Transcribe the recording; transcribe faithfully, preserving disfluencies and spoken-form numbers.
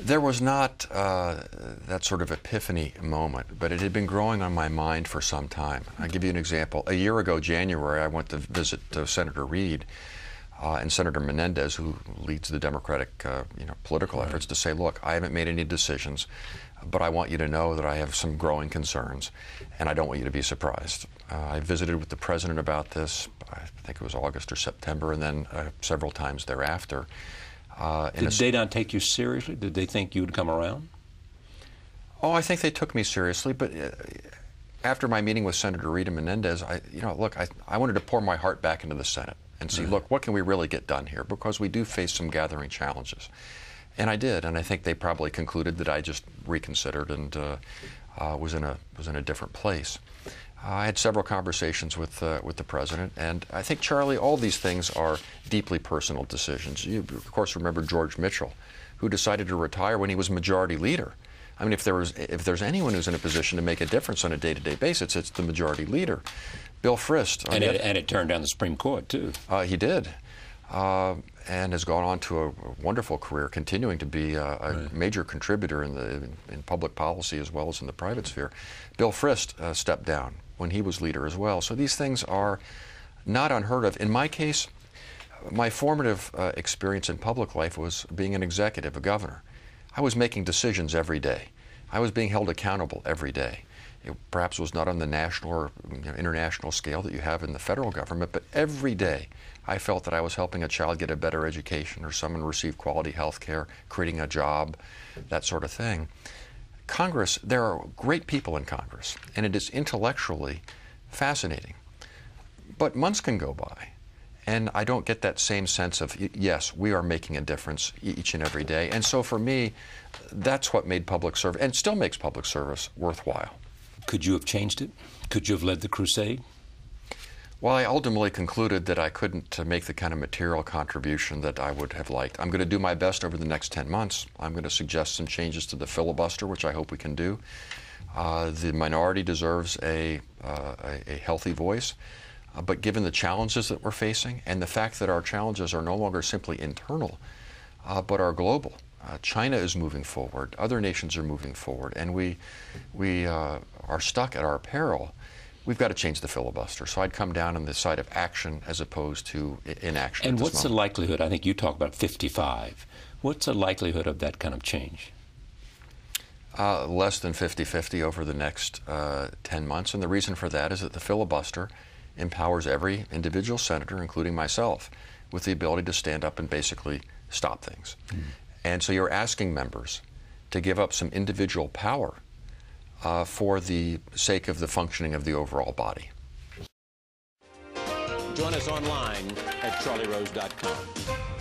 There was not uh, that sort of epiphany moment, but it had been growing on my mind for some time. I'll give you an example. A year ago, January, I went to visit uh, Senator Reid uh, and Senator Menendez, who leads the Democratic uh, you know, political efforts, to say, look, I haven't made any decisions, but I want you to know that I have some growing concerns, and I don't want you to be surprised. Uh, I visited with the president about this, I think it was August or September, and then uh, several times thereafter. Uh, Did they not take you seriously? Did they think you'd come around? Oh, I think they took me seriously, but uh, after my meeting with Senator Reid and Menendez, I, you know, look, I, I wanted to pour my heart back into the Senate and see, mm-hmm. look, what can we really get done here? Because we do face some gathering challenges. And I did, and I think they probably concluded that I just reconsidered and uh, uh, was in a was in a different place. I had several conversations with uh, with the president, and I think, Charlie, all these things are deeply personal decisions. You, of course, remember George Mitchell, who decided to retire when he was majority leader. I mean, if there was, if there's anyone who's in a position to make a difference on a day-to-day basis, it's the majority leader. Bill Frist. And, it, the, and it turned down the Supreme Court, too. Uh, he did, uh, and has gone on to a wonderful career, continuing to be a, a right. major contributor in, the, in, in public policy as well as in the private sphere. Bill Frist uh, stepped down when he was leader as well. So these things are not unheard of. In my case, my formative uh, experience in public life was being an executive, a governor. I was making decisions every day. I was being held accountable every day. It perhaps was not on the national or you know, international scale that you have in the federal government, but every day I felt that I was helping a child get a better education or someone receive quality health care, creating a job, that sort of thing. Congress, there are great people in Congress, and it is intellectually fascinating. But months can go by, and I don't get that same sense of, yes, we are making a difference each and every day. And so for me, that's what made public service, and still makes public service, worthwhile. Could you have changed it? Could you have led the crusade? Well, I ultimately concluded that I couldn't make the kind of material contribution that I would have liked. I'm going to do my best over the next ten months. I'm going to suggest some changes to the filibuster, which I hope we can do. Uh, the minority deserves a, uh, a, a healthy voice. Uh, but given the challenges that we're facing and the fact that our challenges are no longer simply internal, uh, but are global. Uh, China is moving forward. Other nations are moving forward. And we, we uh, are stuck at our peril. We've got to change the filibuster. So I'd come down on the side of action as opposed to inaction. And what's the likelihood? I think you talk about fifty-five. What's the likelihood of that kind of change? Uh, less than fifty-fifty over the next uh, ten months. And the reason for that is that the filibuster empowers every individual senator, including myself, with the ability to stand up and basically stop things. Mm. And so you're asking members to give up some individual power Uh, for the sake of the functioning of the overall body. Join us online at Charlie Rose dot com.